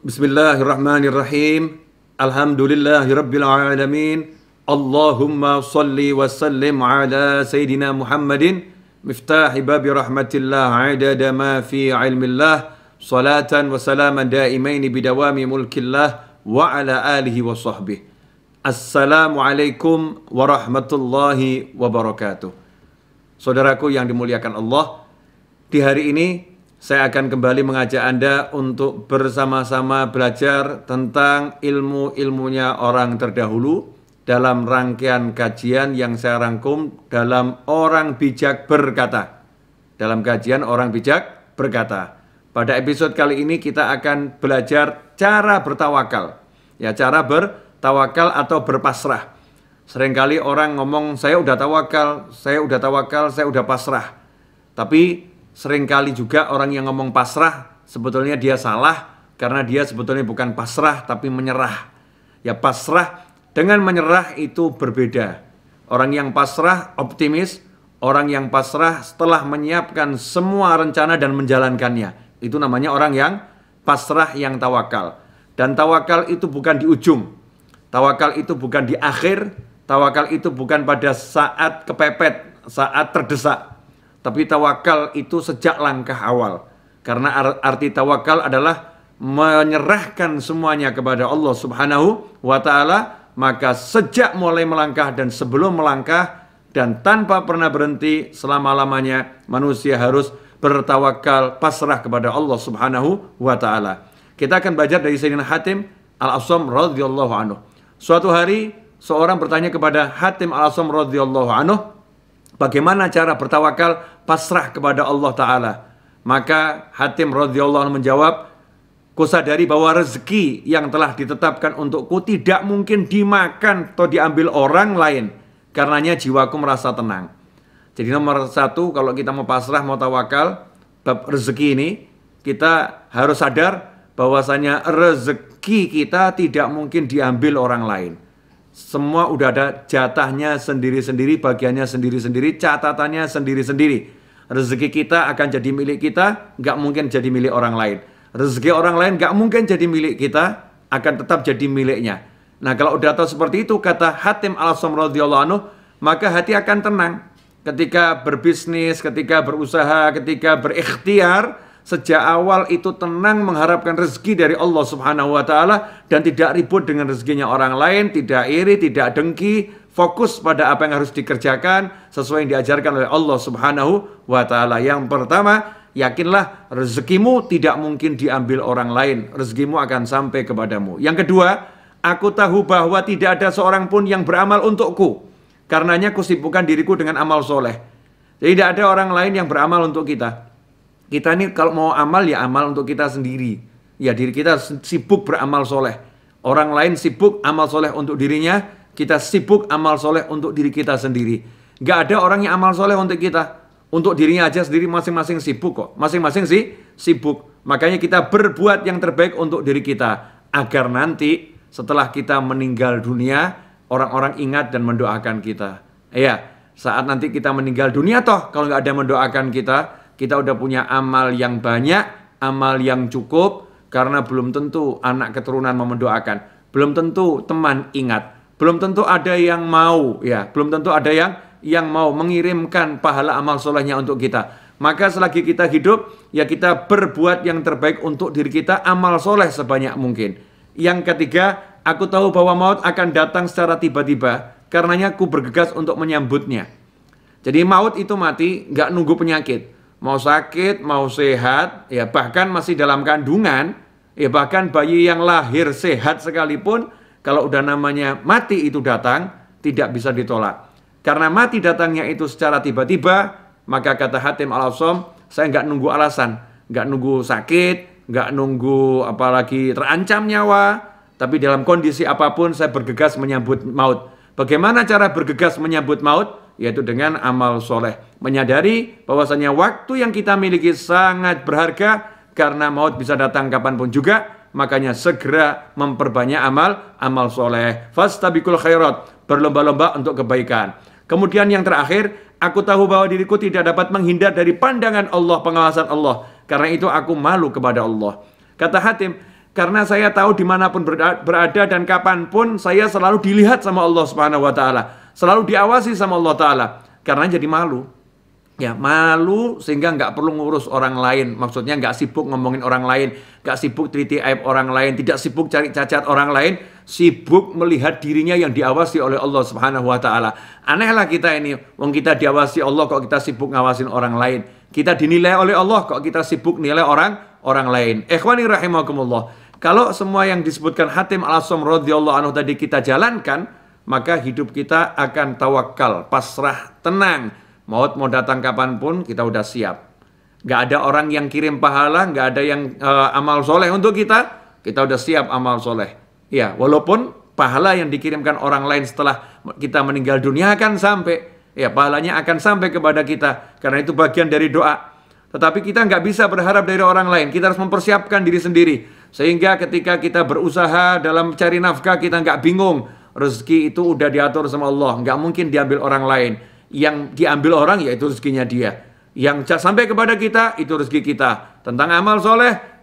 Bismillahirrahmanirrahim. Alhamdulillahirrabbilalamin. Allahumma salli wa sallim ala Sayyidina Muhammadin miftahi babi rahmatillah adada ma fi ilmillah salatan wa salaman daimaini bidawami mulkillah wa ala alihi wa sahbihi. Assalamualaikum warahmatullahi wabarakatuh. Saudaraku yang dimuliakan Allah, di hari ini saya akan kembali mengajak Anda untuk bersama-sama belajar tentang ilmu-ilmunya orang terdahulu dalam rangkaian kajian yang saya rangkum dalam Orang Bijak Berkata. Dalam kajian Orang Bijak Berkata. Pada episode kali ini kita akan belajar cara bertawakal. Ya, cara bertawakal atau berpasrah. Seringkali orang ngomong, saya udah tawakal, saya udah tawakal, saya udah pasrah. Tapi seringkali juga orang yang ngomong pasrah, sebetulnya dia salah, karena dia sebetulnya bukan pasrah, tapi menyerah. Ya, pasrah dengan menyerah itu berbeda. Orang yang pasrah optimis, orang yang pasrah setelah menyiapkan semua rencana dan menjalankannya. Itu namanya orang yang pasrah yang tawakal. Dan tawakal itu bukan di ujung. Tawakal itu bukan di akhir. Tawakal itu bukan pada saat kepepet, saat terdesak. Tapi tawakal itu sejak langkah awal. Karena arti tawakal adalah menyerahkan semuanya kepada Allah Subhanahu wa ta'ala. Maka sejak mulai melangkah dan sebelum melangkah dan tanpa pernah berhenti selama-lamanya, manusia harus bertawakal, pasrah kepada Allah Subhanahu wa ta'ala. Kita akan belajar dari Sayyidina Hatim Al-Ashom radhiyallahu anhu. Suatu hari seorang bertanya kepada Hatim Al-Ashom radhiyallahu anhu, bagaimana cara bertawakal pasrah kepada Allah Ta'ala? Maka Hatim radhiyallahu anhu menjawab, kusadari bahwa rezeki yang telah ditetapkan untukku tidak mungkin dimakan atau diambil orang lain. Karenanya jiwaku merasa tenang. Jadi nomor 1, kalau kita mau pasrah, mau tawakal, bab rezeki ini, kita harus sadar bahwasanya rezeki kita tidak mungkin diambil orang lain. Semua udah ada jatahnya sendiri-sendiri, bagiannya sendiri-sendiri, catatannya sendiri-sendiri. Rezeki kita akan jadi milik kita, nggak mungkin jadi milik orang lain. Rezeki orang lain nggak mungkin jadi milik kita, akan tetap jadi miliknya. Nah, kalau udah tahu seperti itu, kata Hatim Al-Ashom radhiyallahu anhu, maka hati akan tenang. Ketika berbisnis, ketika berusaha, ketika berikhtiar, sejak awal itu tenang mengharapkan rezeki dari Allah Subhanahu wa ta'ala dan tidak ribut dengan rezekinya orang lain, tidak iri, tidak dengki, fokus pada apa yang harus dikerjakan sesuai yang diajarkan oleh Allah Subhanahu wa ta'ala. Yang pertama, yakinlah rezekimu tidak mungkin diambil orang lain, rezekimu akan sampai kepadamu. Yang kedua, aku tahu bahwa tidak ada seorang pun yang beramal untukku, karenanya kusibukkan diriku dengan amal soleh. Jadi tidak ada orang lain yang beramal untuk kita. Kita ini kalau mau amal, ya amal untuk kita sendiri. Ya, diri kita sibuk beramal soleh. Orang lain sibuk amal soleh untuk dirinya, kita sibuk amal soleh untuk diri kita sendiri. Gak ada orang yang amal soleh untuk kita. Untuk dirinya aja sendiri masing-masing sibuk kok. Masing-masing sih sibuk. Makanya kita berbuat yang terbaik untuk diri kita, agar nanti setelah kita meninggal dunia, orang-orang ingat dan mendoakan kita. Ya, saat nanti kita meninggal dunia toh, kalau gak ada mendoakan kita, kita udah punya amal yang banyak, amal yang cukup, karena belum tentu anak keturunan mau mendoakan, belum tentu teman ingat, belum tentu ada yang mau, ya, belum tentu ada yang mau mengirimkan pahala amal solehnya untuk kita. Maka selagi kita hidup, ya kita berbuat yang terbaik untuk diri kita, amal soleh sebanyak mungkin. Yang ketiga, aku tahu bahwa maut akan datang secara tiba-tiba, karenanya aku bergegas untuk menyambutnya. Jadi maut itu mati, nggak nunggu penyakit. Mau sakit, mau sehat, ya bahkan masih dalam kandungan, ya bahkan bayi yang lahir sehat sekalipun, kalau udah namanya mati itu datang, tidak bisa ditolak. Karena mati datangnya itu secara tiba-tiba, maka kata Hatim Al-Ashom, saya nggak nunggu alasan, nggak nunggu sakit, nggak nunggu apalagi terancam nyawa, tapi dalam kondisi apapun saya bergegas menyambut maut. Bagaimana cara bergegas menyambut maut? Yaitu dengan amal soleh. Menyadari bahwasanya waktu yang kita miliki sangat berharga, karena maut bisa datang kapanpun juga. Makanya segera memperbanyak amal soleh. Fastabiqul khairat, berlomba-lomba untuk kebaikan. Kemudian yang terakhir, aku tahu bahwa diriku tidak dapat menghindar dari pandangan Allah, pengawasan Allah, karena itu aku malu kepada Allah. Kata Hatim, Karena saya tahu dimanapun berada dan kapanpun saya selalu dilihat sama Allah Subhanahu wa Ta'ala, selalu diawasi sama Allah Ta'ala. Karena jadi malu, ya malu sehingga nggak perlu ngurus orang lain. Maksudnya nggak sibuk ngomongin orang lain, nggak sibuk teliti aib orang lain, tidak sibuk cari cacat orang lain, sibuk melihat dirinya yang diawasi oleh Allah Subhanahu wa Ta'ala. Anehlah kita ini, wong kita diawasi Allah kok kita sibuk ngawasin orang lain. Kita dinilai oleh Allah kok kita sibuk nilai orang lain. Ikhwani rahimakumullah. Kalau semua yang disebutkan Hatim Al-Ashom radhiyallahu anhu tadi kita jalankan, maka hidup kita akan tawakal, pasrah, tenang. Maut mau datang kapanpun kita udah siap. Gak ada orang yang kirim pahala, gak ada yang amal soleh untuk kita. Kita udah siap amal soleh. Ya, walaupun pahala yang dikirimkan orang lain setelah kita meninggal dunia akan sampai. Ya, pahalanya akan sampai kepada kita. Karena itu bagian dari doa. Tetapi kita nggak bisa berharap dari orang lain. Kita harus mempersiapkan diri sendiri. Sehingga ketika kita berusaha dalam cari nafkah, kita nggak bingung. Rezeki itu udah diatur sama Allah. Nggak mungkin diambil orang lain. Yang diambil orang yaitu rezekinya dia. Yang sampai kepada kita, itu rezeki kita. Tentang amal soleh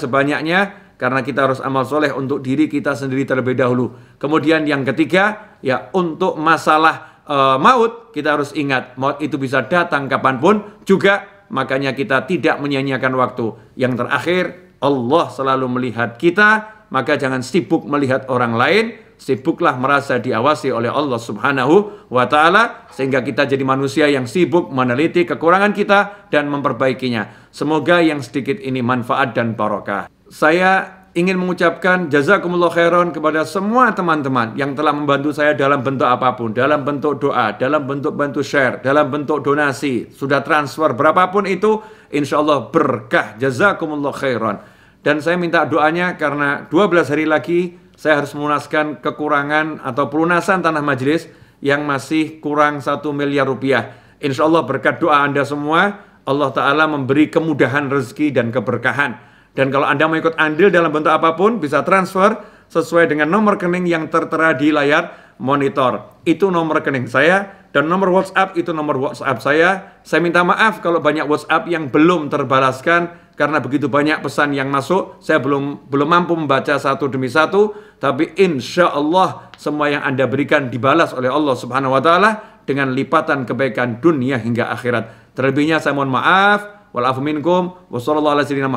sebanyaknya. Karena kita harus amal soleh untuk diri kita sendiri terlebih dahulu. Kemudian yang ketiga, ya untuk masalah maut, kita harus ingat. Maut itu bisa datang kapanpun juga. Makanya kita tidak menyia-nyiakan waktu. Yang terakhir, Allah selalu melihat kita. Maka jangan sibuk melihat orang lain. Sibuklah merasa diawasi oleh Allah Subhanahu wa Ta'ala, sehingga kita jadi manusia yang sibuk meneliti kekurangan kita dan memperbaikinya. Semoga yang sedikit ini manfaat dan barokah. Saya ingin mengucapkan jazakumullah khairan kepada semua teman-teman yang telah membantu saya dalam bentuk apapun, dalam bentuk doa, dalam bentuk bantu share, dalam bentuk donasi, sudah transfer berapapun itu, insya Allah berkah. Jazakumullah khairan. Dan saya minta doanya karena 12 hari lagi saya harus melunaskan kekurangan atau pelunasan tanah majelis yang masih kurang 1 miliar rupiah. Insya Allah berkat doa Anda semua, Allah Ta'ala memberi kemudahan rezeki dan keberkahan. Dan kalau Anda mau ikut andil dalam bentuk apapun, bisa transfer sesuai dengan nomor rekening yang tertera di layar monitor. Itu nomor rekening saya, dan nomor WhatsApp itu nomor WhatsApp saya. Saya minta maaf kalau banyak WhatsApp yang belum terbalaskan, karena begitu banyak pesan yang masuk, saya belum mampu membaca satu demi satu. Tapi insya Allah semua yang Anda berikan dibalas oleh Allah Subhanahu wa Ta'ala dengan lipatan kebaikan dunia hingga akhirat. Terlebihnya saya mohon maaf. Wa'alaikum minkum. Wassalamualaikum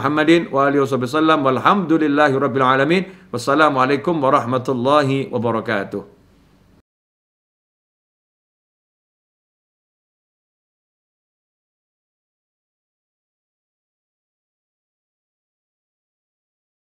warahmatullahi wabarakatuh.